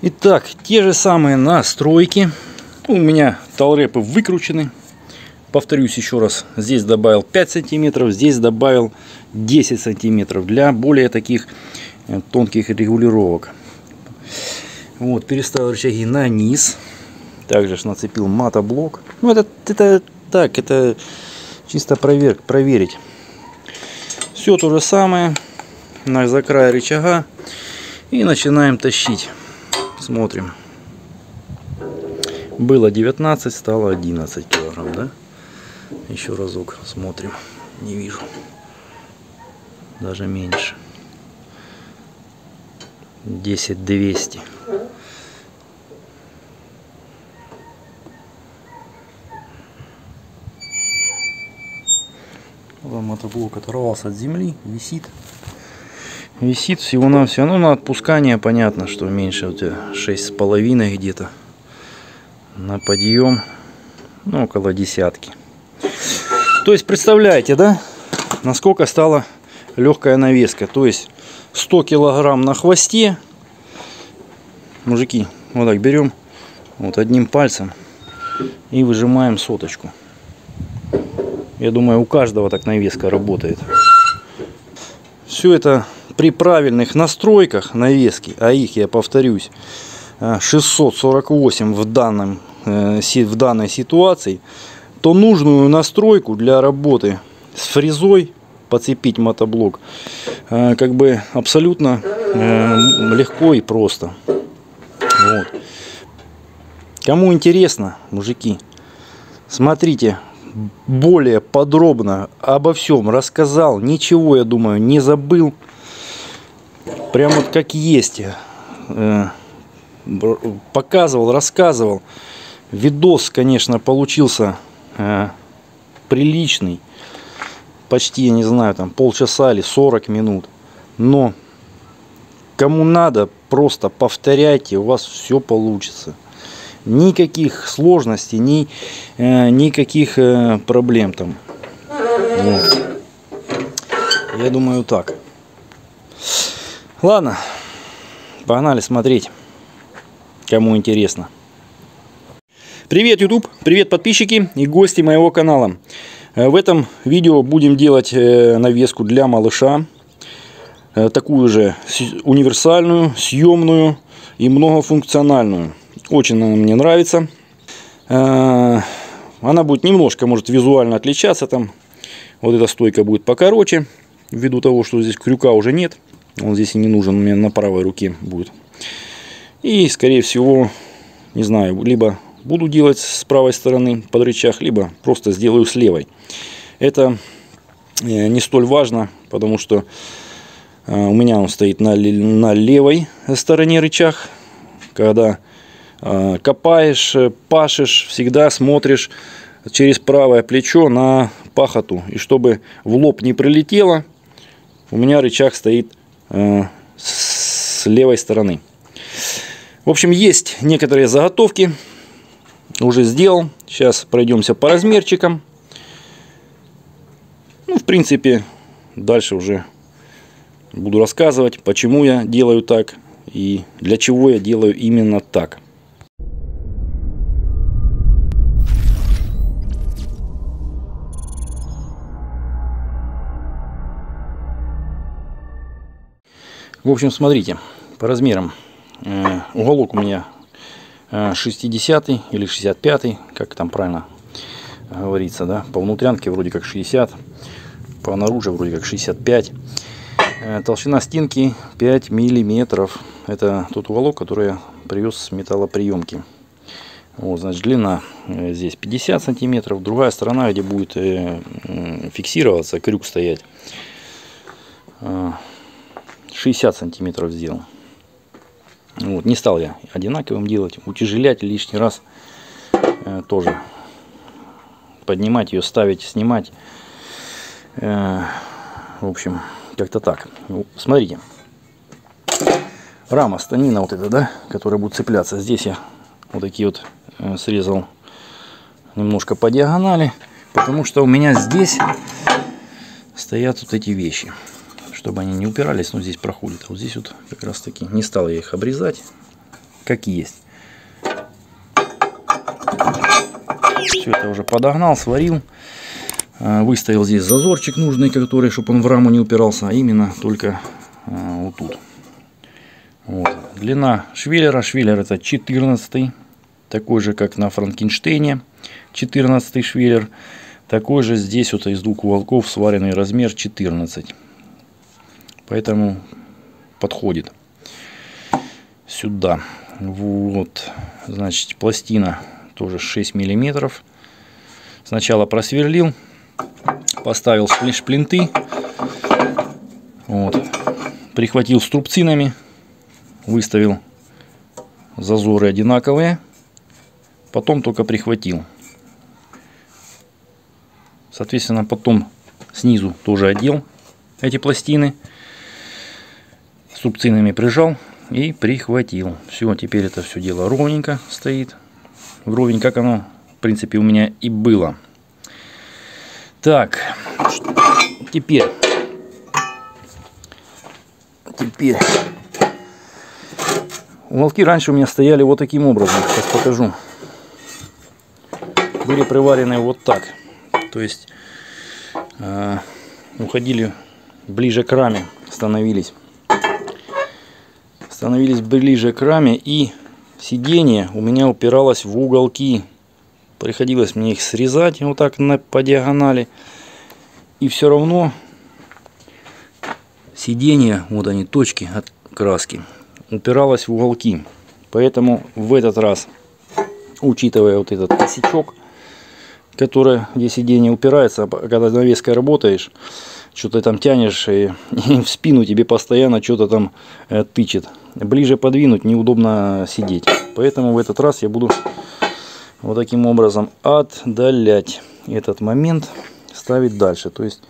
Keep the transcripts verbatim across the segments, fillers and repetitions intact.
Итак, те же самые настройки. У меня талрэпы выкручены. Повторюсь еще раз. Здесь добавил пять сантиметров, здесь добавил десять сантиметров для более таких тонких регулировок. Вот, переставил рычаги на низ. Также ж нацепил мотоблок. Ну, это, это так, это чисто проверк, проверить. Все то же самое. На закрай рычага. И начинаем тащить. Смотрим. Было девятнадцать, стало одиннадцать килограмм, да? Еще разок смотрим. Не вижу. Даже меньше. десять двести. Мотоблок оторвался от земли, висит. Висит всего-навсего. Ну, на отпускание понятно, что меньше у тебя шесть с половиной где-то. На подъем, ну, около десятки. То есть, представляете, да, насколько стала легкая навеска. То есть, сто килограмм на хвосте. Мужики, вот так берем, вот одним пальцем и выжимаем соточку. Я думаю, у каждого так навеска работает. Все это при правильных настройках навески, а их, я повторюсь, шестьсот сорок восемь в, данном, в данной ситуации, то нужную настройку для работы с фрезой, подцепить мотоблок, как бы абсолютно легко и просто. Вот. Кому интересно, мужики, смотрите. Более подробно обо всем рассказал. Ничего, я думаю, не забыл. Прям вот как есть. Показывал, рассказывал. Видос, конечно, получился приличный. Почти, я не знаю, там полчаса или сорок минут. Но кому надо, просто повторяйте, у вас все получится. Никаких сложностей, ни, э, никаких э, проблем там. Вот. Я думаю, так. Ладно, погнали смотреть, кому интересно. Привет, YouTube, привет, подписчики и гости моего канала. В этом видео будем делать навеску для малыша. Такую же универсальную, съемную и многофункциональную. Очень она мне нравится. Она будет немножко, может, визуально отличаться. Там вот эта стойка будет покороче. Ввиду того, что здесь крюка уже нет. Он здесь и не нужен. У меня на правой руке будет. И, скорее всего, не знаю, либо буду делать с правой стороны под рычаг, либо просто сделаю с левой. Это не столь важно, потому что у меня он стоит на, на левой стороне рычаг. Когда копаешь, пашешь, всегда смотришь через правое плечо на пахоту. И чтобы в лоб не прилетело, у меня рычаг стоит с левой стороны. В общем, есть некоторые заготовки. Уже сделал. Сейчас пройдемся по размерчикам. Ну, в принципе, дальше уже буду рассказывать, почему я делаю так и для чего я делаю именно так. В общем, смотрите, по размерам э, уголок у меня шестидесятый или шестьдесят пятый, как там правильно говорится, да, по внутрянке вроде как шестьдесят, по наружу вроде как шестьдесят пять. Э, толщина стенки пять миллиметров. Это тот уголок, который я привез с металлоприемки. Вот, значит, длина э, здесь пятьдесят сантиметров, другая сторона, где будет э, э, фиксироваться, крюк стоять. Э, шестьдесят сантиметров сделал. Вот, не стал я одинаковым делать, утяжелять лишний раз, э, тоже поднимать ее, ставить, снимать, э, в общем, как-то так. Смотрите, рама, станина вот эта, да, которая будет цепляться, здесь я вот такие вот э, срезал немножко по диагонали, потому что у меня здесь стоят вот эти вещи, чтобы они не упирались, но здесь проходит. А вот здесь вот как раз таки не стал я их обрезать, как есть. Все это уже подогнал, сварил. Выставил здесь зазорчик нужный, который, чтобы он в раму не упирался, а именно только вот тут. Вот. Длина швеллера. Швеллер это четырнадцатый. Такой же, как на Франкенштейне. четырнадцатый швеллер. Такой же здесь вот из двух уголков сваренный размер четырнадцать. Поэтому подходит сюда. Вот. Значит, пластина тоже шесть миллиметров. Сначала просверлил. Поставил шплинты. Вот. Прихватил струбцинами. Выставил зазоры одинаковые. Потом только прихватил. Соответственно, потом снизу тоже одел эти пластины. Струбцинами прижал и прихватил. Все, теперь это все дело ровненько стоит. Вровень, как оно, в принципе, у меня и было. Так, теперь. Теперь. Уголки раньше у меня стояли вот таким образом. Сейчас покажу. Были приварены вот так. То есть э, уходили ближе к раме, становились. Становились ближе к раме, и сиденье у меня упиралось в уголки. Приходилось мне их срезать вот так на, по диагонали. И все равно сиденье, вот они, точки от краски, упиралось в уголки. Поэтому в этот раз, учитывая вот этот косячок, который, где сиденье упирается, когда навеской работаешь, что-то там тянешь, и, и в спину тебе постоянно что-то там э, тычет. Ближе подвинуть неудобно сидеть. Поэтому в этот раз я буду вот таким образом отдалять этот момент, ставить дальше. То есть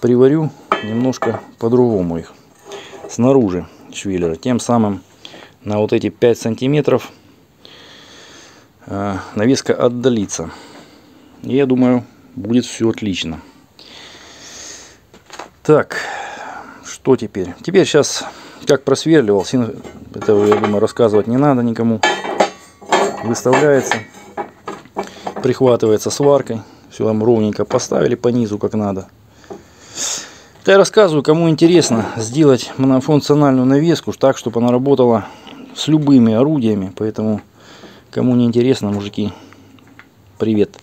приварю немножко по-другому их снаружи швеллера. Тем самым на вот эти пять сантиметров э, навеска отдалится. И я думаю, будет все отлично. Так, что теперь? Теперь сейчас, как просверливал, этого, я думаю, рассказывать не надо никому. Выставляется, прихватывается сваркой. Все там ровненько поставили по низу, как надо. Да я рассказываю, кому интересно сделать монофункциональную навеску так, чтобы она работала с любыми орудиями. Поэтому, кому не интересно, мужики, привет.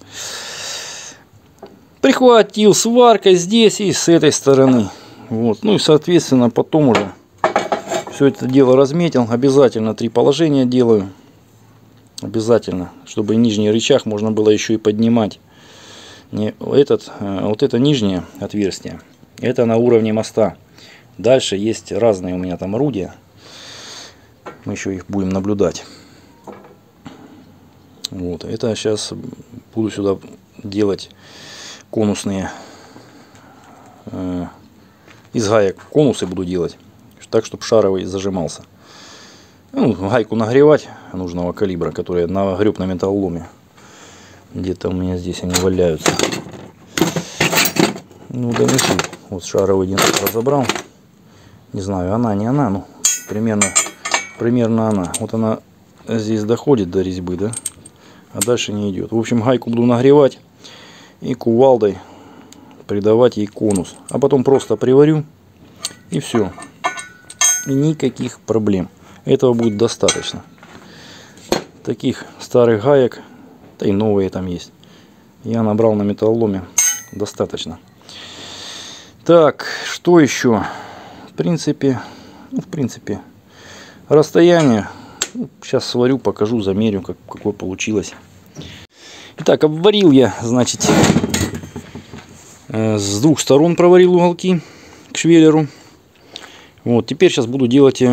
Прихватил сваркой здесь и с этой стороны. Вот. Ну и соответственно потом уже все это дело разметил. Обязательно три положения делаю. Обязательно. Чтобы нижний рычаг можно было еще и поднимать. Не этот, вот это нижнее отверстие. Это на уровне моста. Дальше есть разные у меня там орудия. Мы еще их будем наблюдать. Вот. Это сейчас буду сюда делать конусные, э, из гаек конусы буду делать, так, чтобы шаровый зажимался. Ну, гайку нагревать нужного калибра, который нагреб на металлоломе. Где-то у меня здесь они валяются. Ну, да не суть. Вот шаровый один разобрал. Не знаю, она, не она, ну, примерно, примерно она. Вот она здесь доходит до резьбы, да? А дальше не идет. В общем, гайку буду нагревать. И кувалдой придавать ей конус. А потом просто приварю. И все. И никаких проблем. Этого будет достаточно. Таких старых гаек. Да и новые там есть. Я набрал на металлоломе. Достаточно. Так, что еще? В принципе, ну, в принципе, расстояние. Ну, сейчас сварю, покажу, замерю, как, какое получилось. Итак, обварил я, значит, с двух сторон проварил уголки к швеллеру. Вот, теперь сейчас буду делать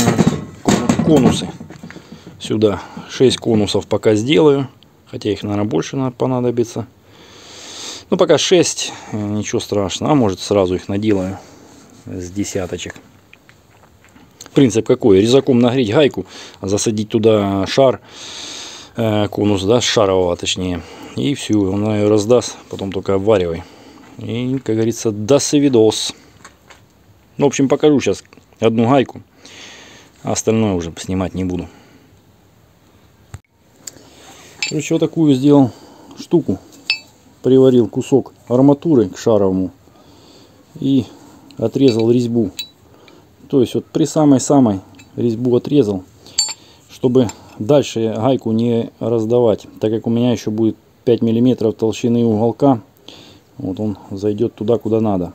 конусы. Сюда шесть конусов пока сделаю. Хотя их, наверное, больше понадобится. Ну, пока шесть, ничего страшного. А может, сразу их наделаю с десяточек. Принцип какой? Резаком нагреть гайку, засадить туда шар. Конус, да, шарового точнее. И все, он ее раздаст. Потом только обваривай. И, как говорится, до свидос. Ну, в общем, покажу сейчас одну гайку. А остальное уже снимать не буду. Короче, вот такую сделал штуку. Приварил кусок арматуры к шаровому и отрезал резьбу. То есть вот при самой-самой резьбу отрезал, чтобы дальше гайку не раздавать. Так как у меня еще будет пять миллиметров толщины уголка, вот он зайдет туда, куда надо.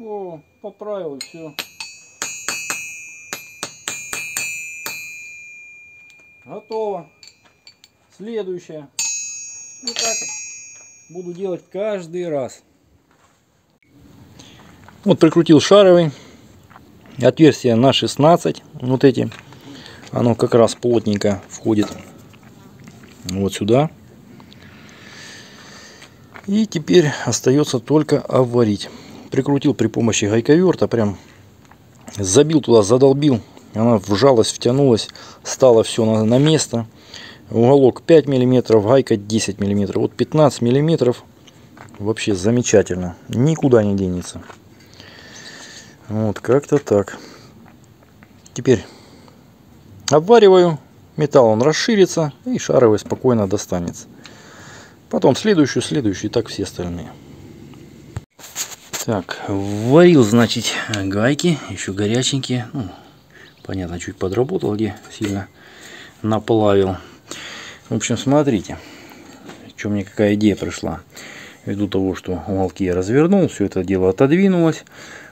О, поправил и все. Готово. Следующее. Вот так буду делать каждый раз. Вот прикрутил шаровый. Отверстие на шестнадцать. Вот эти. Оно как раз плотненько входит. Вот сюда. И теперь остается только обварить. Прикрутил при помощи гайковерта, прям забил туда, задолбил, она вжалась, втянулась, стало все на, на место. Уголок пять миллиметров, гайка десять миллиметров, вот пятнадцать миллиметров, вообще замечательно, никуда не денется. Вот как-то так. Теперь обвариваю, металл он расширится и шаровый спокойно достанется. Потом следующую, следующую и так все остальные. Так, варил, значит, гайки, еще горяченькие. Ну, понятно, чуть подработал, где сильно наплавил. В общем, смотрите, что мне какая идея пришла. Ввиду того, что уголки я развернул, все это дело отодвинулось.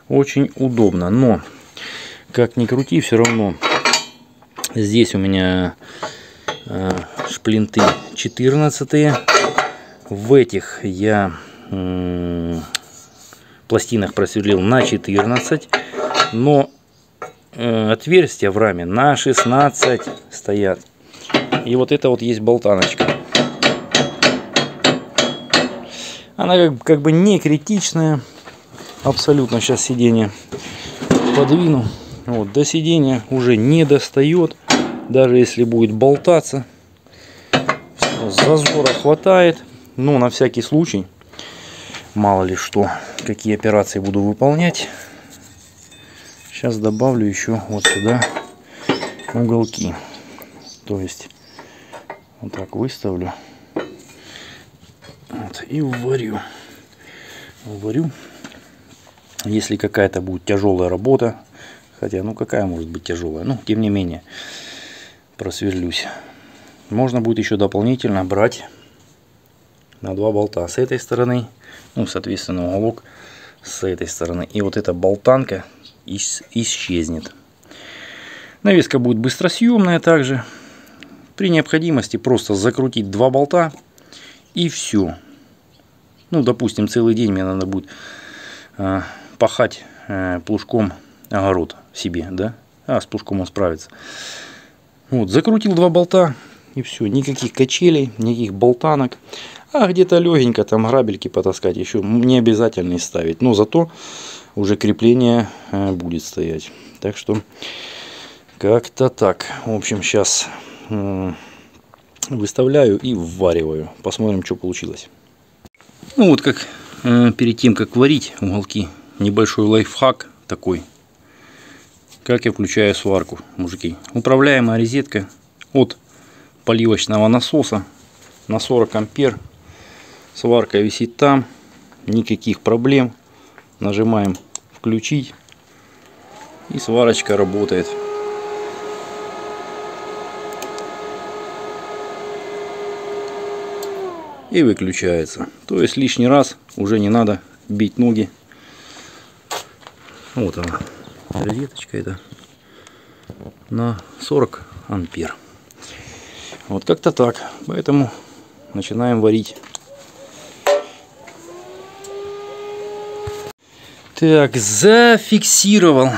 Очень удобно, но, как ни крути, все равно здесь у меня э, шплинты четырнадцатые. В этих я... Э, пластинах просверлил на четырнадцать, но э, отверстия в раме на шестнадцать стоят. И вот это вот есть болтаночка. Она как, как бы не критичная. Абсолютно сейчас сиденье подвину. Вот, до сиденья уже не достает. Даже если будет болтаться. Зазора хватает. Но на всякий случай. Мало ли что, какие операции буду выполнять. Сейчас добавлю еще вот сюда уголки. То есть вот так выставлю. Вот, и варю. Варю. Если какая-то будет тяжелая работа. Хотя, ну какая может быть тяжелая. Ну, тем не менее, просверлюсь. Можно будет еще дополнительно брать на два болта с этой стороны. Ну, соответственно, уголок с этой стороны. И вот эта болтанка исчезнет. Навеска будет быстросъемная также. При необходимости просто закрутить два болта и все. Ну, допустим, целый день мне надо будет э, пахать э, плужком огород себе, да? А, с плужком он справится. Вот, закрутил два болта и все. Никаких качелей, никаких болтанок. А где-то легенько там грабельки потаскать, еще не обязательно и ставить. Но зато уже крепление будет стоять. Так что как-то так. В общем, сейчас выставляю и ввариваю. Посмотрим, что получилось. Ну вот как перед тем, как варить уголки, небольшой лайфхак такой. Как я включаю сварку, мужики. Управляемая розетка от поливочного насоса на сорок ампер. Сварка висит там, никаких проблем. Нажимаем включить, и сварочка работает. и выключается. То есть лишний раз уже не надо бить ноги. Вот она, розеточка эта, на сорок ампер. Вот как-то так. Поэтому начинаем варить. Так, зафиксировал,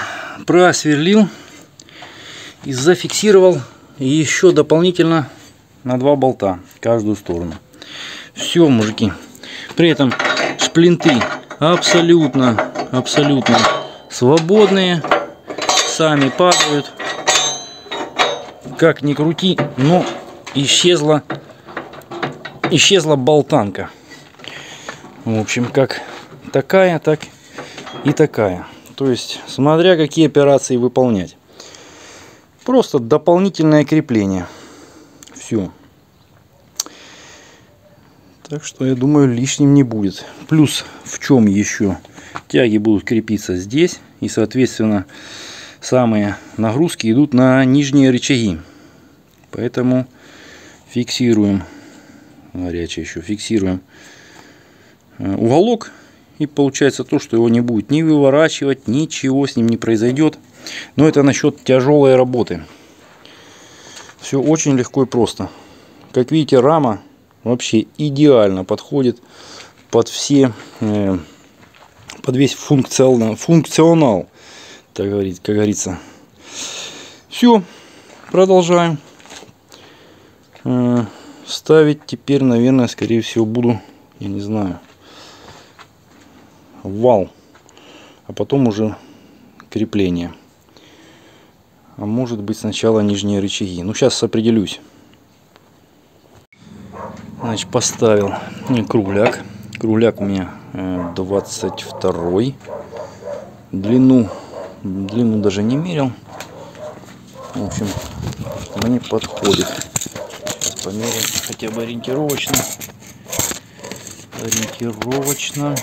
просверлил и зафиксировал еще дополнительно на два болта каждую сторону. Все, мужики. При этом шплинты абсолютно, абсолютно свободные, сами падают. Как ни крути, но исчезла, исчезла болтанка. В общем, как такая, так и такая. То есть, смотря какие операции выполнять. Просто дополнительное крепление. Все. Так что, я думаю, лишним не будет. Плюс, в чем еще? Тяги будут крепиться здесь. И, соответственно, самые нагрузки идут на нижние рычаги. Поэтому фиксируем. Горячее еще. Фиксируем уголок. И получается то, что его не будет ни выворачивать, ничего с ним не произойдет. Но это насчет тяжелой работы. Все очень легко и просто. Как видите, рама вообще идеально подходит под все, под весь функционал, функционал, так говорить, как говорится. Все, продолжаем. Ставить теперь, наверное, скорее всего, буду, я не знаю, вал, а потом уже крепление, а может быть сначала нижние рычаги. Ну, сейчас определюсь. Значит, поставил кругляк. Кругляк у меня двадцать второй, длину длину даже не мерил. В общем, мне подходит. Сейчас померяем хотя бы ориентировочно ориентировочно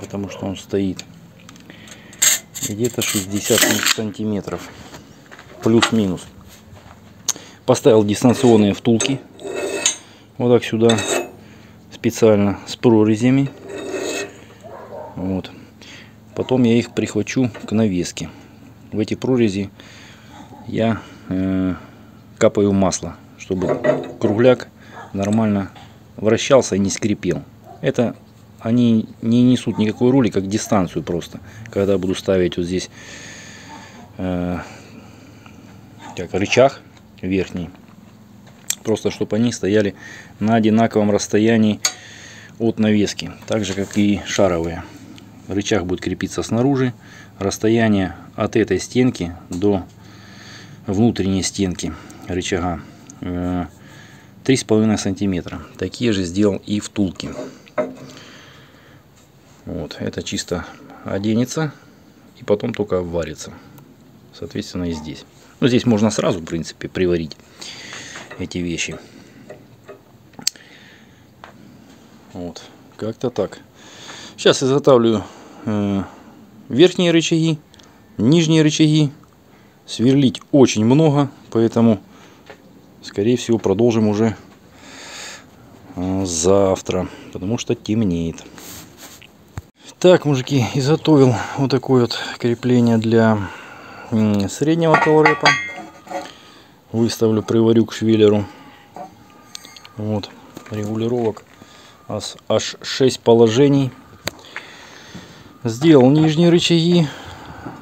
потому что он стоит где-то шестьдесят сантиметров, плюс-минус. Поставил дистанционные втулки вот так сюда, специально, с прорезями. Вот. Потом я их прихвачу к навеске. В эти прорези я э, капаю масло, чтобы кругляк нормально вращался и не скрипел. Это они не несут никакой роли, как дистанцию просто. Когда буду ставить вот здесь э, как рычаг верхний, просто чтобы они стояли на одинаковом расстоянии от навески, так же как и шаровые. Рычаг будет крепиться снаружи. Расстояние от этой стенки до внутренней стенки рычага э, три с половиной сантиметра. Такие же сделал и втулки. Вот, это чисто оденется и потом только обварится. Соответственно, и здесь. Ну, здесь можно сразу, в принципе, приварить эти вещи. Вот, как-то так. Сейчас изготавливаю э, верхние рычаги, нижние рычаги. Сверлить очень много, поэтому, скорее всего, продолжим уже э, завтра, потому что темнеет. Так, мужики, изготовил вот такое вот крепление для среднего колрэпа. Выставлю, приварю к швеллеру. Вот, регулировок аж шесть положений. Сделал нижние рычаги.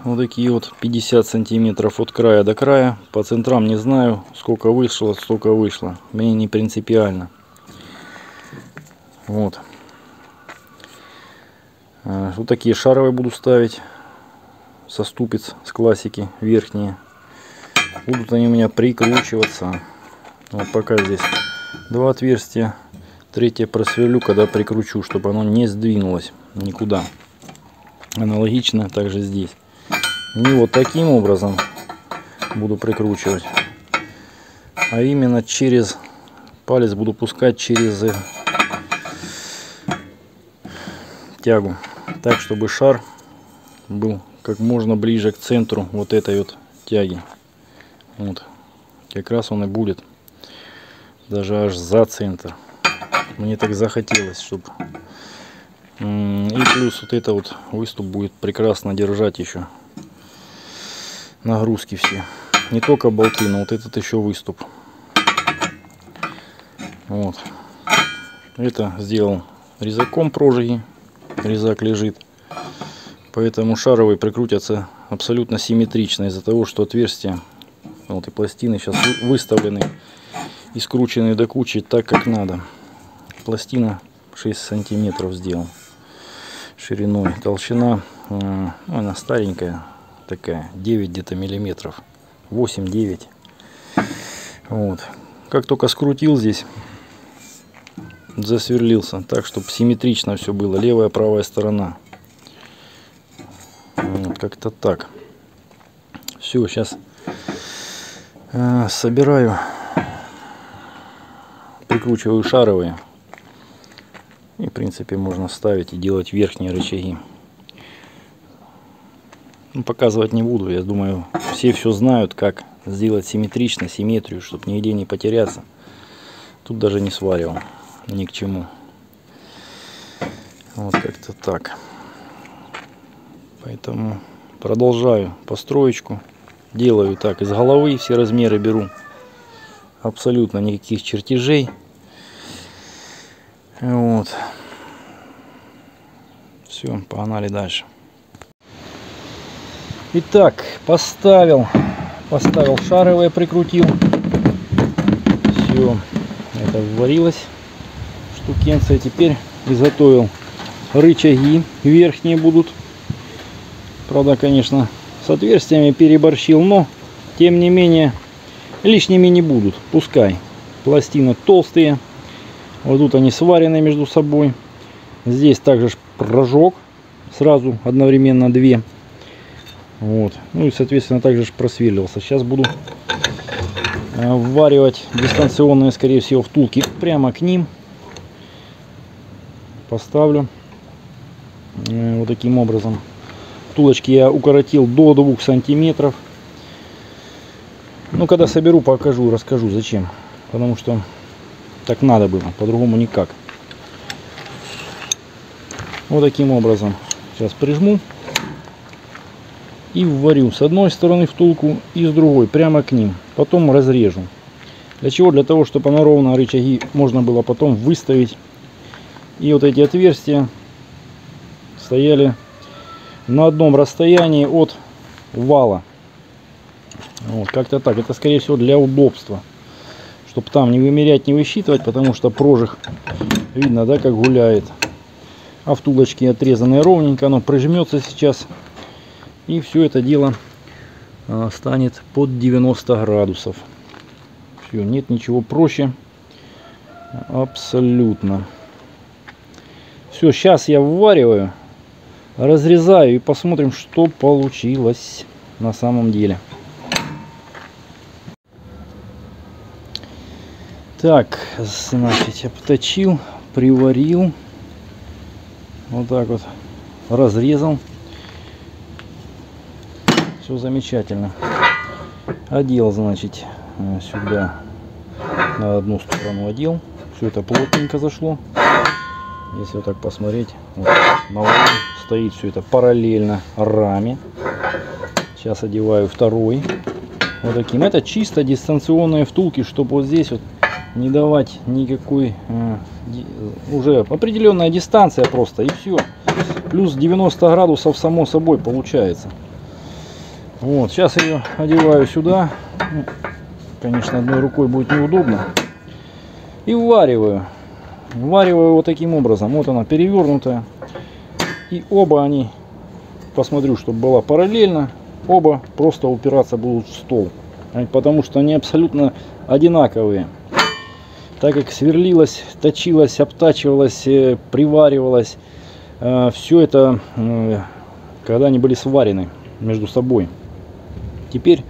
Вот такие вот, пятьдесят сантиметров от края до края. По центрам не знаю, сколько вышло, столько вышло. Мне не принципиально. Вот. Вот такие шаровые буду ставить, со ступиц, с классики, верхние. Будут они у меня прикручиваться. Вот пока здесь два отверстия. Третье просверлю, когда прикручу, чтобы оно не сдвинулось никуда. Аналогично также здесь. Не вот таким образом буду прикручивать, а именно через палец буду пускать через тягу. Так, чтобы шар был как можно ближе к центру вот этой вот тяги. Вот. Как раз он и будет. Даже аж за центр. Мне так захотелось, чтобы... И плюс вот это вот выступ будет прекрасно держать еще нагрузки все. Не только болты, но вот этот еще выступ. Вот. Это сделал резаком прожиги. Резак лежит. Поэтому шаровые прикрутятся абсолютно симметрично из-за того, что отверстия, вот и пластины сейчас выставлены и скручены до кучи так, как надо. Пластина шесть сантиметров сделал шириной. Толщина, ну, она старенькая такая, девять где-то миллиметров, восемь-девять. Вот. Как только скрутил здесь, засверлился так, чтобы симметрично все было, левая, правая сторона. Вот, как-то так. Все, сейчас э, собираю, прикручиваю шаровые. И, в принципе, можно ставить и делать верхние рычаги. Ну, показывать не буду. Я думаю, все все знают, как сделать симметрично, симметрию, чтобы нигде не потеряться. Тут даже не сваривал ни к чему. Вот как-то так. Поэтому продолжаю построечку. Делаю так, из головы все размеры беру. Абсолютно никаких чертежей. Вот. Все, погнали дальше. Итак, поставил. Поставил шаровые, прикрутил. Все, это вварилось. Штукенция. Теперь изготовил рычаги. Верхние будут. Правда, конечно, с отверстиями переборщил, но тем не менее лишними не будут. Пускай. Пластины толстые. Вот тут они сварены между собой. Здесь также прожог. Сразу одновременно две. Вот. Ну и соответственно также просверлился. Сейчас буду вваривать дистанционные, скорее всего, втулки прямо к ним. Поставлю вот таким образом. Втулочки я укоротил до двух сантиметров. Ну, когда соберу, покажу, расскажу зачем. Потому что так надо было, по-другому никак. Вот таким образом. Сейчас прижму. И вварю с одной стороны втулку и с другой, прямо к ним. Потом разрежу. Для чего? Для того, чтобы она ровно, рычаги можно было потом выставить. И вот эти отверстия стояли на одном расстоянии от вала. Вот, как-то так. Это, скорее всего, для удобства. Чтобы там не вымерять, не высчитывать, потому что прожиг видно, да, как гуляет. А втулочки отрезанные ровненько, оно прижмется сейчас. И все это дело станет под девяносто градусов. Все, нет ничего проще. Абсолютно. Все, сейчас я ввариваю, разрезаю и посмотрим, что получилось на самом деле. Так, значит, обточил, приварил, вот так вот, разрезал, все замечательно. Одел, значит, сюда на одну сторону одел, все это плотненько зашло. Если вот так посмотреть, вот, на уровне стоит все это параллельно раме. Сейчас одеваю второй, вот таким. Это чисто дистанционные втулки, чтобы вот здесь вот не давать никакой, э, уже определенная дистанция просто, и все. Плюс девяносто градусов само собой получается. Вот, сейчас ее одеваю сюда. Ну, конечно, одной рукой будет неудобно. И ввариваю. Ввариваю вот таким образом. Вот она перевернутая. И оба они, посмотрю, чтобы была параллельно, оба просто упираться будут в стол. Потому что они абсолютно одинаковые. Так как сверлилось, точилось, обтачивалось, приваривалось, все это, когда они были сварены между собой. Теперь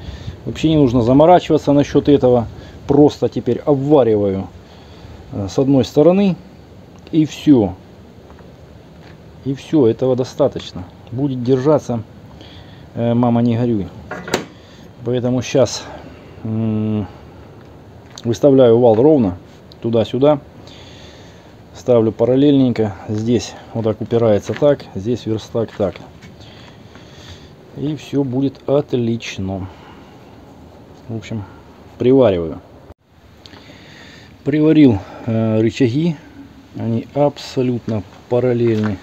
вообще не нужно заморачиваться насчет этого. Просто теперь обвариваю с одной стороны и все. И все, этого достаточно. Будет держаться, мама, не горюй. Поэтому сейчас выставляю вал ровно. Туда-сюда. ставлю параллельненько. Здесь вот так упирается так, здесь верстак так. И все будет отлично. В общем, привариваю. Приварил э, рычаги. Они абсолютно параллельны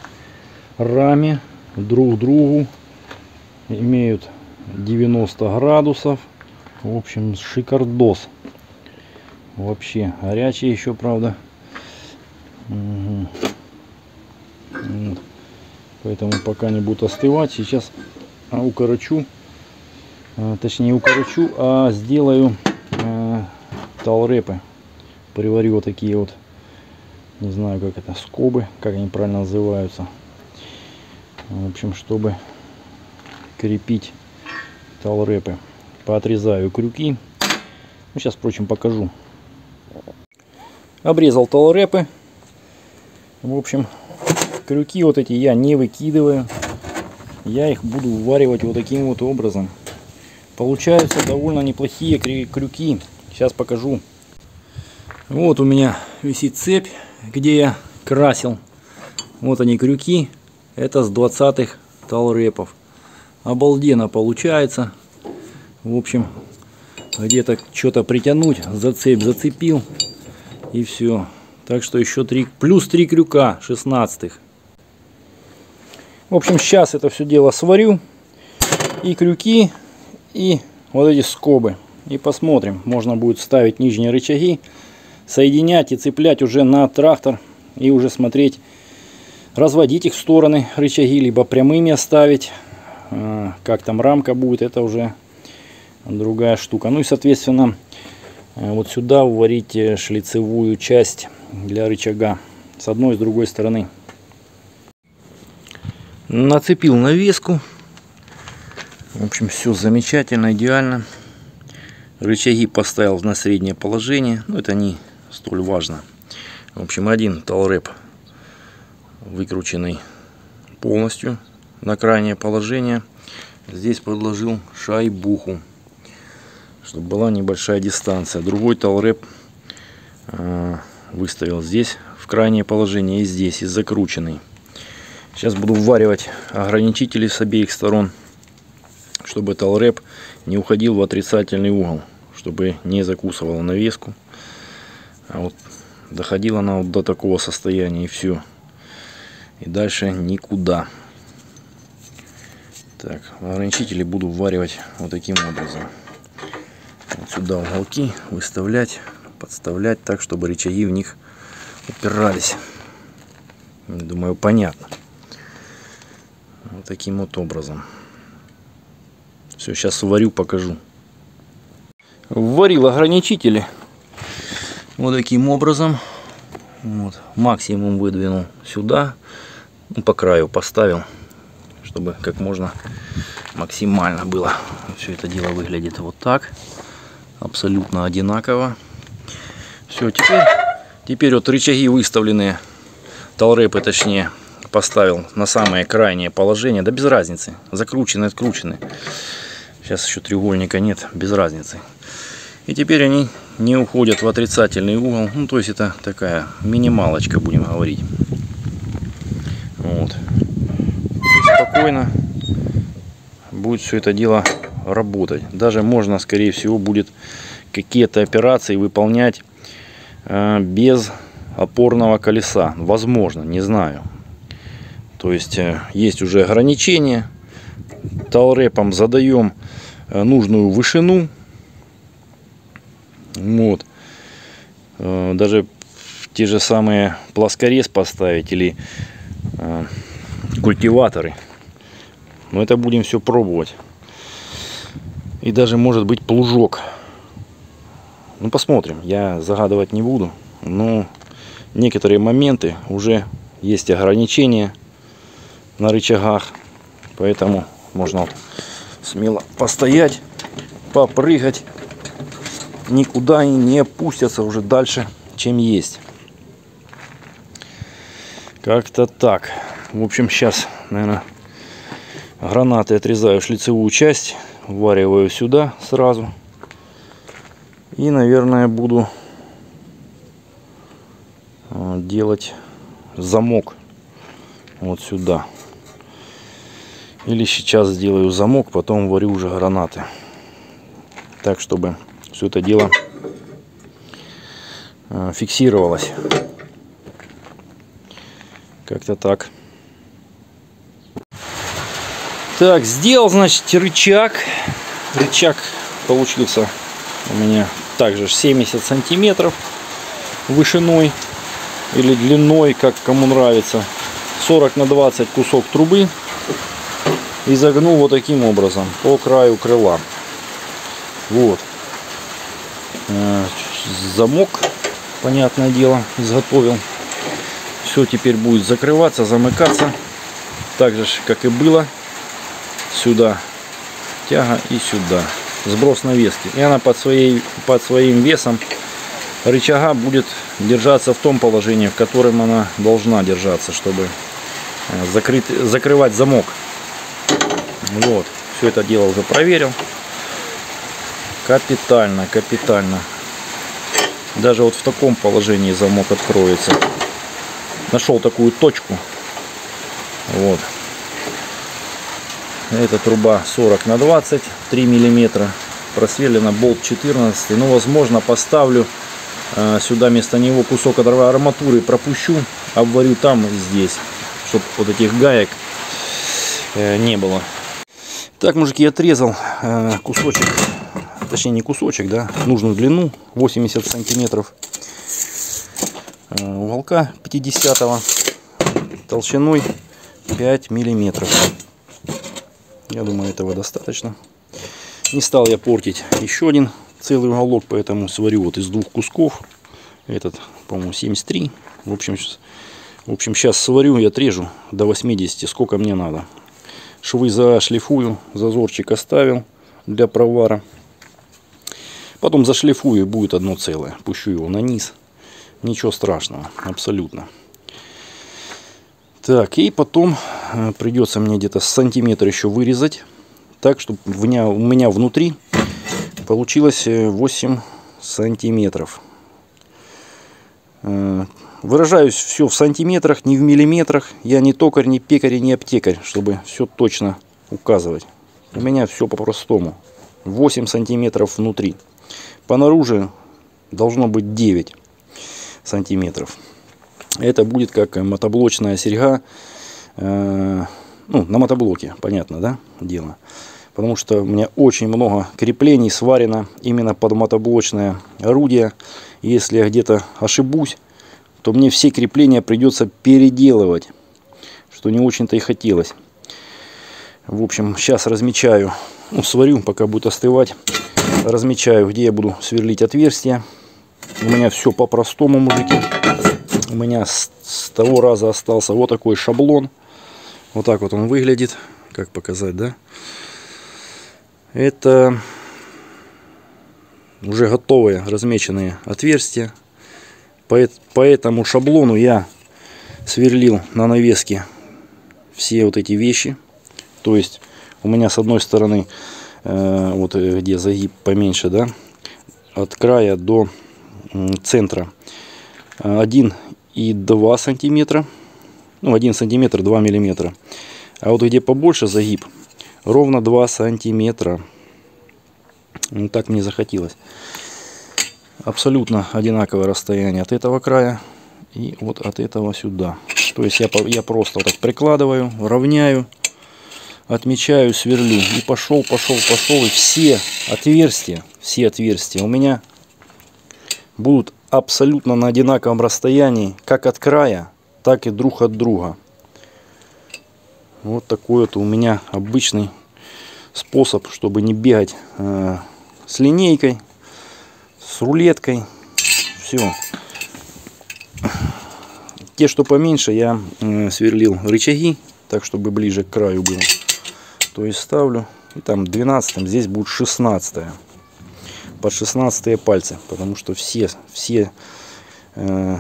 раме, друг другу. Имеют девяносто градусов. В общем, шикардос. Вообще горячие еще, правда. Угу. Вот. Поэтому пока не будут остывать. Сейчас укорочу. Точнее, укорочу, а сделаю э, талрэпы. Приварю вот такие вот, не знаю, как это, скобы, как они правильно называются. В общем, чтобы крепить талрэпы. Поотрезаю крюки. Ну, сейчас, впрочем, покажу. Обрезал талрэпы. В общем, крюки вот эти я не выкидываю. Я их буду уваривать вот таким вот образом. Получаются довольно неплохие крюки. Сейчас покажу. Вот у меня висит цепь, где я красил. Вот они крюки. Это с двадцатых талрэпов. Обалденно получается. В общем, где-то что-то притянуть, за цепь зацепил. И все. Так что еще три, плюс три крюка шестнадцатых. В общем, сейчас это все дело сварю. И крюки, и вот эти скобы. И посмотрим. Можно будет ставить нижние рычаги, соединять и цеплять уже на трактор. И уже смотреть, разводить их в стороны рычаги, либо прямыми оставить. Как там рамка будет, это уже другая штука. Ну и, соответственно, вот сюда вварить шлицевую часть для рычага. С одной и с другой стороны. Нацепил навеску. В общем, все замечательно, идеально. Рычаги поставил на среднее положение. Но это не столь важно. В общем, один талрэп выкрученный полностью на крайнее положение. Здесь подложил шайбуху, чтобы была небольшая дистанция. Другой талрэп выставил здесь в крайнее положение и здесь, и закрученный. Сейчас буду вваривать ограничители с обеих сторон, чтобы талрэп не уходил в отрицательный угол, чтобы не закусывала навеску. А вот доходила она вот до такого состояния, и все. И дальше никуда. Так, ограничители буду вваривать вот таким образом. Вот сюда уголки выставлять, подставлять так, чтобы рычаги в них упирались. Думаю, понятно. Вот таким вот образом. Все, сейчас варю, покажу. Варил ограничители вот таким образом. Вот. Максимум выдвинул сюда. Ну, по краю поставил, чтобы как можно максимально было. Все это дело выглядит вот так. Абсолютно одинаково. Все, теперь, теперь вот рычаги выставленные, талрэпы точнее, поставил на самое крайнее положение. Да без разницы. Закручены, откручены. Сейчас еще треугольника нет, без разницы. И теперь они не уходят в отрицательный угол. Ну, то есть это такая минималочка, будем говорить. Вот. И спокойно будет все это дело работать. Даже можно, скорее всего, будет какие-то операции выполнять э, без опорного колеса. Возможно, не знаю. То есть э, есть уже ограничения. Талрэпом задаем нужную вышину. Вот. Даже те же самые плоскорез поставить или культиваторы. Но это будем все пробовать. И даже может быть плужок. Ну, посмотрим. Я загадывать не буду. Но некоторые моменты уже есть ограничения на рычагах. Поэтому можно вот смело постоять, попрыгать. Никуда и не пустятся уже дальше, чем есть. Как-то так. В общем, сейчас, наверное, гранаты отрезаю, шлицевую часть. Ввариваю сюда сразу. И, наверное, буду делать замок вот сюда. Или сейчас сделаю замок, потом варю уже гранаты. Так, чтобы все это дело фиксировалось. Как-то так. Так, сделал, значит, рычаг. Рычаг получился у меня также семьдесят сантиметров вышиной или длиной, как кому нравится. сорок на двадцать кусок трубы. И загнул вот таким образом по краю крыла. Вот. Замок, понятное дело, изготовил. Все теперь будет закрываться, замыкаться. Так же, как и было. Сюда тяга и сюда. Сброс навески. И она под, своей, под своим весом рычага будет держаться в том положении, в котором она должна держаться, чтобы закрыть, закрывать замок. Вот. Все это дело уже проверил. Капитально, капитально. Даже вот в таком положении замок откроется. Нашел такую точку. Вот. Эта труба сорок на двадцать, три миллиметра. Просверлена болт четырнадцать. Ну, возможно, поставлю сюда вместо него кусок от арматуры, пропущу, обварю там и здесь, чтобы вот этих гаек не было. Так, мужики, отрезал кусочек, точнее не кусочек, да, нужную длину, восемьдесят сантиметров уголка пятидесятого, толщиной пять миллиметров. Я думаю, этого достаточно. Не стал я портить еще один целый уголок, поэтому сварю вот из двух кусков. Этот, по-моему, семьдесят три. В общем, в общем, сейчас сварю и отрежу до восьмидесяти, сколько мне надо. Швы зашлифую, зазорчик оставил для провара. Потом зашлифую, будет одно целое. Пущу его на низ. Ничего страшного, абсолютно. Так, и потом придется мне где-то сантиметр еще вырезать. Так, чтобы у меня, у меня внутри получилось восемь сантиметров. Выражаюсь все в сантиметрах, не в миллиметрах. Я не токарь, не пекарь, не аптекарь, чтобы все точно указывать. У меня все по-простому. восемь сантиметров внутри. Понаружи должно быть девять сантиметров. Это будет как мотоблочная серьга. Э, ну, на мотоблоке, понятно, да, дело. Потому что у меня очень много креплений сварено именно под мотоблочное орудие. Если я где-то ошибусь, то мне все крепления придется переделывать, что не очень-то и хотелось. В общем, сейчас размечаю, ну, сварю, пока будет остывать, размечаю, где я буду сверлить отверстия. У меня все по-простому, мужики. У меня с, с того раза остался вот такой шаблон. Вот так вот он выглядит. Как показать, да? Это уже готовые размеченные отверстия. По, по этому шаблону я сверлил на навеске все вот эти вещи. То есть у меня с одной стороны, э, вот где загиб поменьше, да, от края до центра один и два сантиметра, ну, один сантиметр, два миллиметра. А вот где побольше загиб, ровно два сантиметра. Ну, так мне захотелось. Абсолютно одинаковое расстояние от этого края и вот от этого сюда. То есть я, я просто вот так прикладываю, равняю, отмечаю, сверлю. И пошел, пошел, пошел. И все отверстия, все отверстия у меня будут абсолютно на одинаковом расстоянии, как от края, так и друг от друга. Вот такой вот у меня обычный способ, чтобы не бегать э, с линейкой, с рулеткой. Все. Те, что поменьше, я э, сверлил рычаги, так, чтобы ближе к краю было. То есть ставлю, и там двенадцатым, здесь будет шестнадцатое. Под шестнадцатые пальцы, потому что все, все э,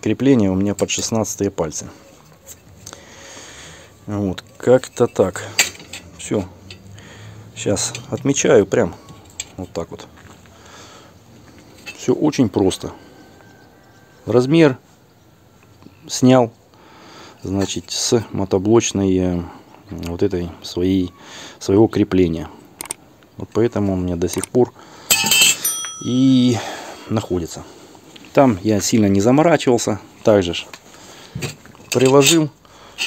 крепления у меня под шестнадцатые пальцы. Вот, как-то так. Все. Сейчас отмечаю прям вот так вот. Все очень просто. Размер снял, значит, с мотоблочной вот этой своей, своего крепления. Вот поэтому у меня до сих пор и находится. Там я сильно не заморачивался. Также ж приложил,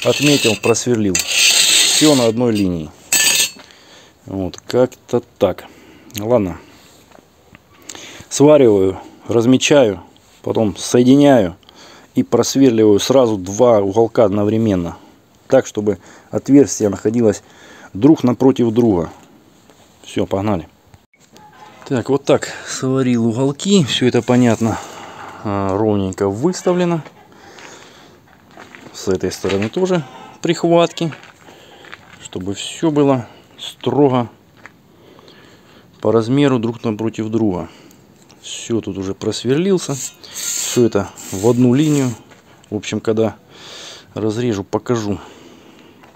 отметил, просверлил. Все на одной линии. Вот, как-то так. Ладно. Свариваю, размечаю, потом соединяю и просверливаю сразу два уголка одновременно. Так, чтобы отверстие находилось друг напротив друга. Все, погнали. Так, вот так сварил уголки. Все это понятно. Ровненько выставлено. С этой стороны тоже прихватки. Чтобы все было строго по размеру друг напротив друга. Все тут уже просверлился. Все это в одну линию. В общем, когда разрежу, покажу.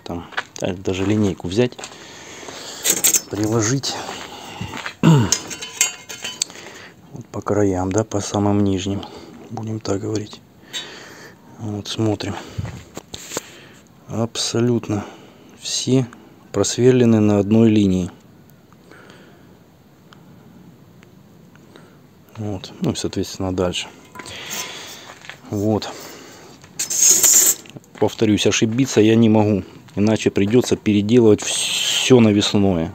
Там даже линейку взять, приложить вот по краям, да, по самым нижним, будем так говорить. Вот смотрим, абсолютно все просверлены на одной линии. Вот, ну и соответственно дальше. Вот, повторюсь, ошибиться я не могу, иначе придется переделывать все навесное.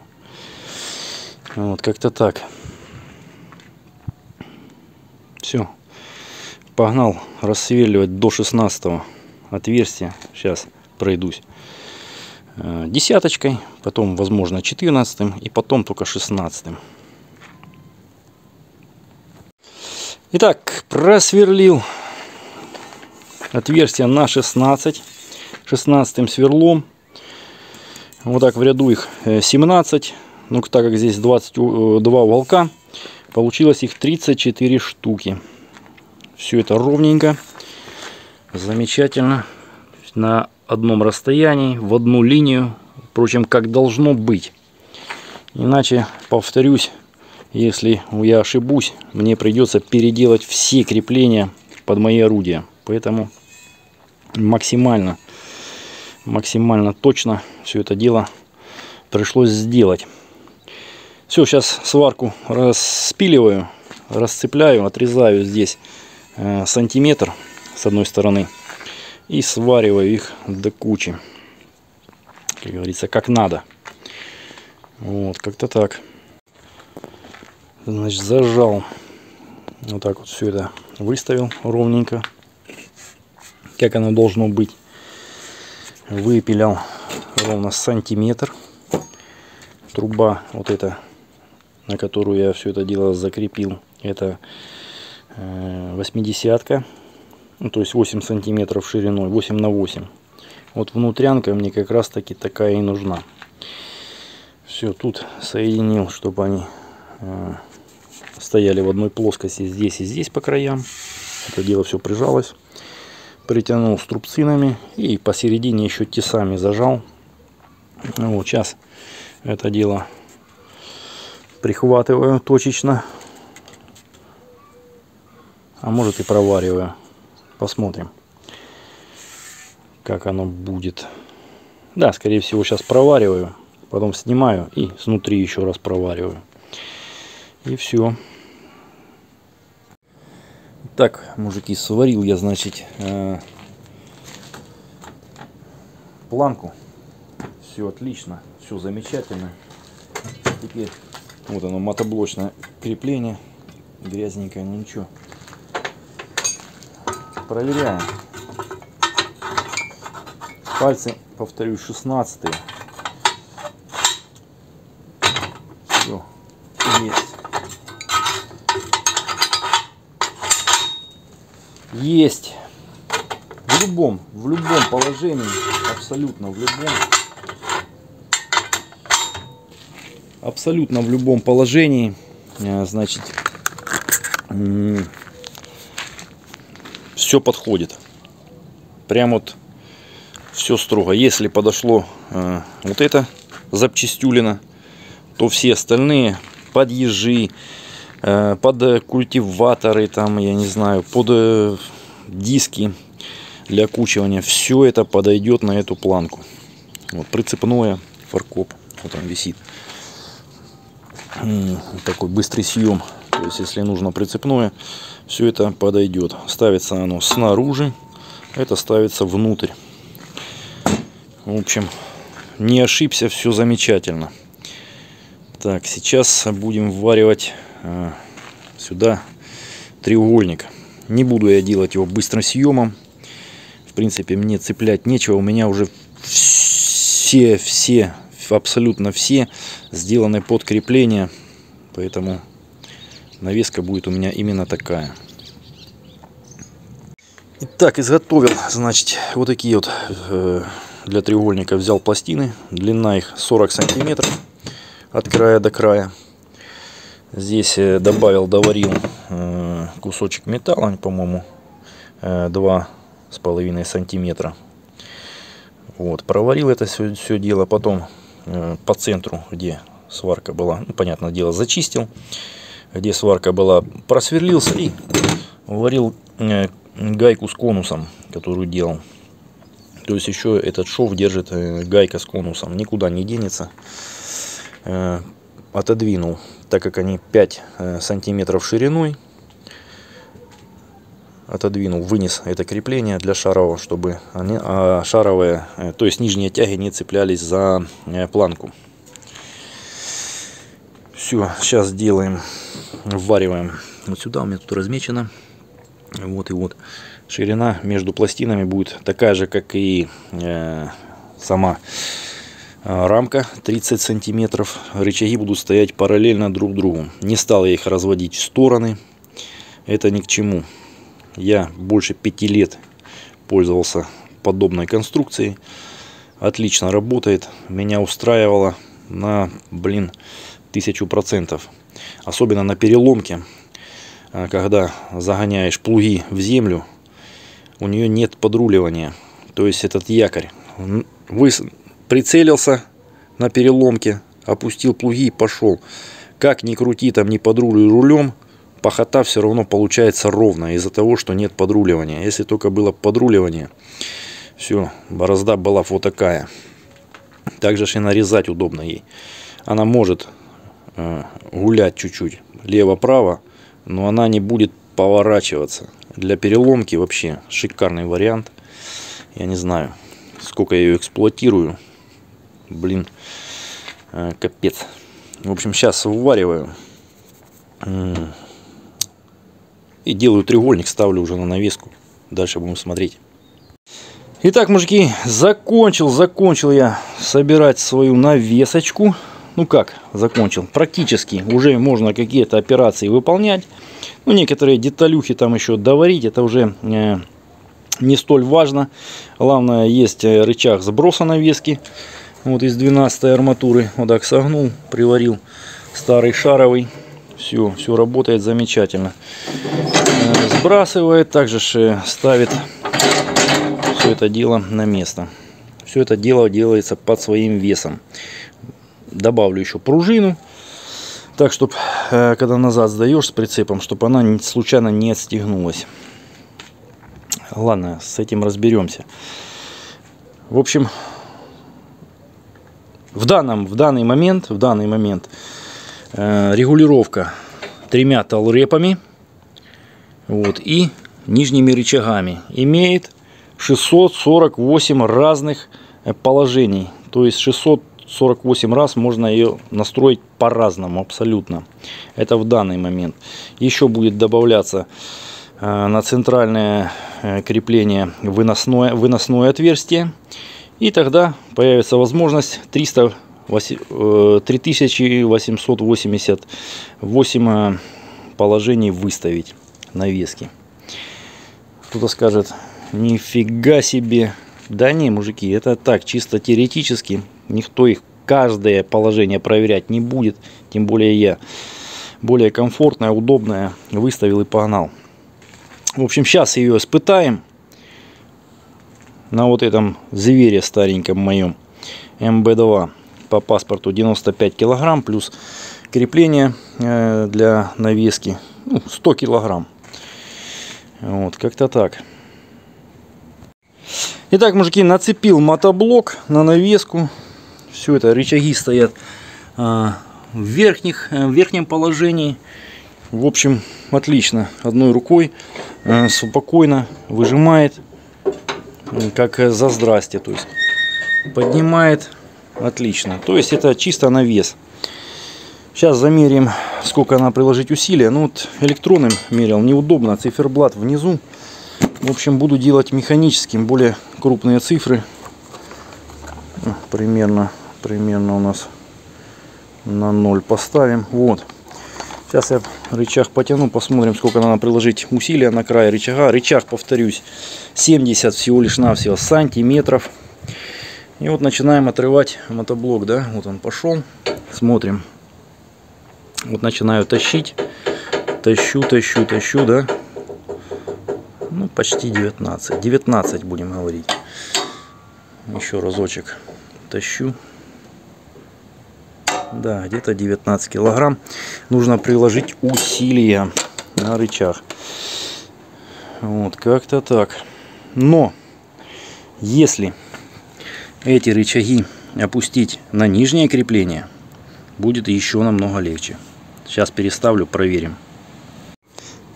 Вот, как-то так. Все. Погнал рассверливать до шестнадцатого отверстия. Сейчас пройдусь десяточкой, потом, возможно, четырнадцатым и потом только шестнадцатым. Итак, просверлил отверстие на шестнадцать. шестнадцатым сверлом. Вот так в ряду их семнадцать. Ну, так как здесь двадцать два уголка, получилось их тридцать четыре штуки. Все это ровненько, замечательно, на одном расстоянии, в одну линию. Впрочем, как должно быть. Иначе, повторюсь, если я ошибусь, мне придется переделать все крепления под мои орудия. Поэтому максимально, максимально точно все это дело пришлось сделать. Все, сейчас сварку распиливаю, расцепляю, отрезаю здесь э, сантиметр с одной стороны и свариваю их до кучи, как говорится, как надо. Вот, как-то так. Значит, зажал. Вот так вот все это выставил ровненько, как оно должно быть. Выпилял ровно сантиметр. Труба вот эта, на которую я все это дело закрепил, это восьмидесятка, ну, то есть восемь сантиметров шириной, восемь на восемь. Вот внутрянка мне как раз таки такая и нужна. Все, тут соединил, чтобы они стояли в одной плоскости здесь и здесь по краям. Это дело все прижалось. Притянул струбцинами и посередине еще тесами зажал. Вот сейчас это дело прихватываю точечно, а может и провариваю. Посмотрим, как оно будет. Да, скорее всего, сейчас провариваю, потом снимаю и снутри еще раз провариваю. И все. Так, мужики, сварил я, значит, планку. Все отлично, все замечательно. Теперь вот оно, мотоблочное крепление, грязненькое, ну ничего. Проверяем. Пальцы, повторю, шестнадцатые. Все есть. Есть. В любом, в любом положении, абсолютно в любом. Абсолютно в любом положении, значит, все подходит. Прям вот все строго. Если подошло вот это запчастюлина, то все остальные под ежи, под культиваторы, там, я не знаю, под диски, для окучивания. Все это подойдет на эту планку. Вот, прицепное, фаркоп, вот там висит. Такой быстрый съем. То есть, если нужно прицепное, все это подойдет. Ставится оно снаружи, это ставится внутрь. В общем, не ошибся, все замечательно. Так, сейчас будем вваривать э, сюда треугольник. Не буду я делать его быстрым съемом. В принципе, мне цеплять нечего. У меня уже все, все, абсолютно все сделаны под крепление. Поэтому навеска будет у меня именно такая. Итак, изготовил, значит, вот такие вот э, для треугольника взял пластины. Длина их сорок сантиметров. От края до края. Здесь добавил, доварил кусочек металла, по-моему, два с половиной сантиметра. Вот, проварил это все, все дело. Потом по центру, где сварка была, ну, понятное дело, зачистил. Где сварка была, просверлился и варил гайку с конусом, которую делал. То есть еще этот шов держит гайка с конусом. Никуда не денется. Отодвинул, так как они пять сантиметров шириной, отодвинул, вынес это крепление для шарового, чтобы они, а шаровые, то есть нижние тяги, не цеплялись за планку. Все, сейчас делаем, ввариваем вот сюда. У меня тут размечено, вот и вот ширина между пластинами будет такая же, как и э, сама рамка, тридцать сантиметров. Рычаги будут стоять параллельно друг другу. Не стал я их разводить в стороны. Это ни к чему. Я больше пяти лет пользовался подобной конструкцией. Отлично работает. Меня устраивало на, блин, тысячу процентов. Особенно на переломке, когда загоняешь плуги в землю, у нее нет подруливания. То есть этот якорь, вы прицелился на переломке, опустил плуги и пошел. Как ни крути, там не подрулю рулем, пахота все равно получается ровно из-за того, что нет подруливания. Если только было подруливание, все, борозда была вот такая. Также же и нарезать удобно ей. Она может гулять чуть-чуть лево-право, но она не будет поворачиваться. Для переломки вообще шикарный вариант. Я не знаю, сколько я ее эксплуатирую. Блин, капец. В общем, сейчас ввариваю. И делаю треугольник, ставлю уже на навеску. Дальше будем смотреть. Итак, мужики, закончил, закончил я собирать свою навесочку. Ну как, закончил. Практически уже можно какие-то операции выполнять. Ну, некоторые деталюхи там еще доварить. Это уже э, не столь важно. Главное, есть рычаг сброса навески. Вот из двенадцатой арматуры вот так согнул, приварил старый шаровый. Все, все работает замечательно. Сбрасывает, также ставит все это дело на место. Все это дело делается под своим весом. Добавлю еще пружину, так, чтобы когда назад сдаешь с прицепом, чтобы она случайно не отстегнулась. Ладно, с этим разберемся. В общем, В, данном, в данный момент, в данный момент э, регулировка тремя талрепами, вот, и нижними рычагами имеет шестьсот сорок восемь разных положений. То есть шестьсот сорок восемь раз можно ее настроить по-разному абсолютно. Это в данный момент. Еще будет добавляться э, на центральное э, крепление выносное, выносное отверстие. И тогда появится возможность три тысячи восемьсот восемьдесят восемь положений выставить навески. Кто-то скажет, нифига себе. Да не, мужики, это так, чисто теоретически. Никто их каждое положение проверять не будет. Тем более я. Более комфортное, удобное выставил и погнал. В общем, сейчас ее испытаем. На вот этом звере стареньком моем эм бэ два по паспорту девяносто пять килограмм, плюс крепление для навески, ну, сто килограмм. Вот, как-то так. Итак, мужики, нацепил мотоблок на навеску. Все это, рычаги стоят а, в, верхних, в верхнем положении. В общем, отлично. Одной рукой а, спокойно выжимает, как за здрасте. То есть поднимает отлично. То есть это чисто навес. Сейчас замерим, сколько она приложить усилия. Ну вот электронным мерил, неудобно, циферблат внизу. В общем, буду делать механическим, более крупные цифры. Примерно, примерно у нас на ноль поставим. Вот. Сейчас я рычаг потяну, посмотрим, сколько надо приложить усилия на край рычага. Рычаг, повторюсь, семьдесят всего лишь навсего сантиметров. И вот начинаем отрывать мотоблок, да? Вот он пошел. Смотрим. Вот начинаю тащить, тащу, тащу, тащу, да, ну почти девятнадцать, девятнадцать будем говорить, еще разочек тащу, да, где-то девятнадцать килограмм нужно приложить усилия на рычаг, вот как-то так. Но если эти рычаги опустить на нижнее крепление, будет еще намного легче. Сейчас переставлю, проверим.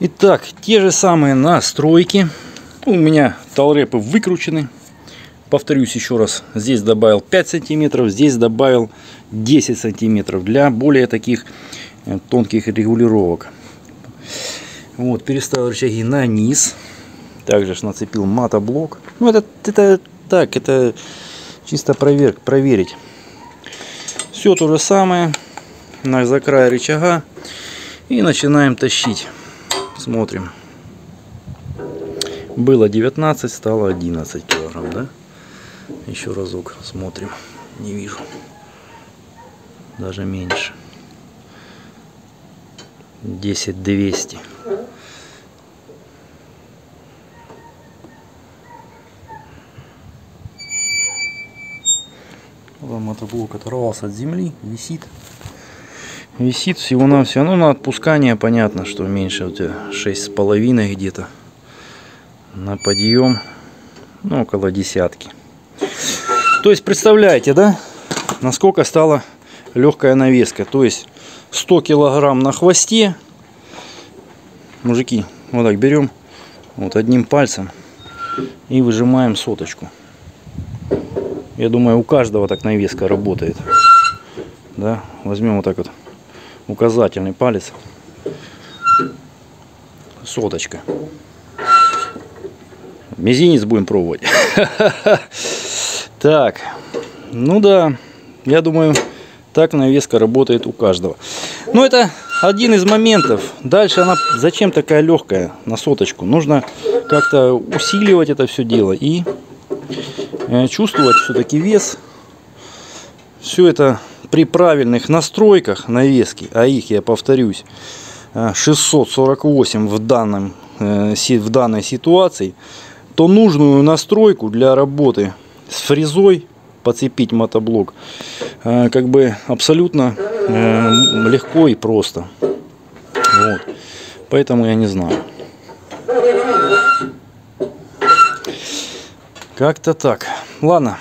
Итак, те же самые настройки. У меня талрэпы выкручены. Повторюсь еще раз. Здесь добавил пять сантиметров, здесь добавил десять сантиметров. Для более таких тонких регулировок. Вот, переставил рычаги на низ. Также ж нацепил мотоблок. Ну, это, это так, это чисто провер, проверить. Все то же самое. За край рычага. И начинаем тащить. Смотрим. Было девятнадцать, стало одиннадцать килограмм, да? Еще разок смотрим. Не вижу. Даже меньше. десять двести. Мотоблок оторвался от земли, висит. Висит всего-навсего. Ну, на отпускание понятно, что меньше у тебя шесть с половиной где-то. На подъем, ну, около десятки. То есть, представляете, да, насколько стала легкая навеска. То есть, сто килограмм на хвосте. Мужики, вот так берем, вот одним пальцем и выжимаем соточку. Я думаю, у каждого так навеска работает. Да? Возьмем вот так вот. Указательный палец. Соточка. Мизинец будем пробовать. Так. Ну да. Я думаю, так навеска работает у каждого. Но это один из моментов. Дальше она зачем такая легкая на соточку? Нужно как-то усиливать это все дело. И чувствовать все-таки вес. Все это... При правильных настройках навески, а их, я повторюсь, шестьсот сорок восемь в, данном, в данной ситуации, то нужную настройку для работы с фрезой, подцепить мотоблок, как бы абсолютно легко и просто. Вот. Поэтому я не знаю. Как-то так. Ладно.